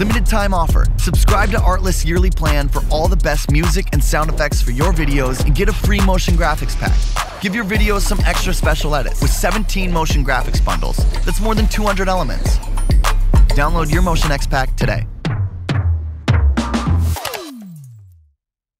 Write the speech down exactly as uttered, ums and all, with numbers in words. Limited time offer. Subscribe to Artlist's yearly plan for all the best music and sound effects for your videos and get a free motion graphics pack. Give your videos some extra special edits with seventeen motion graphics bundles. That's more than two hundred elements. Download your Motion X Pack today.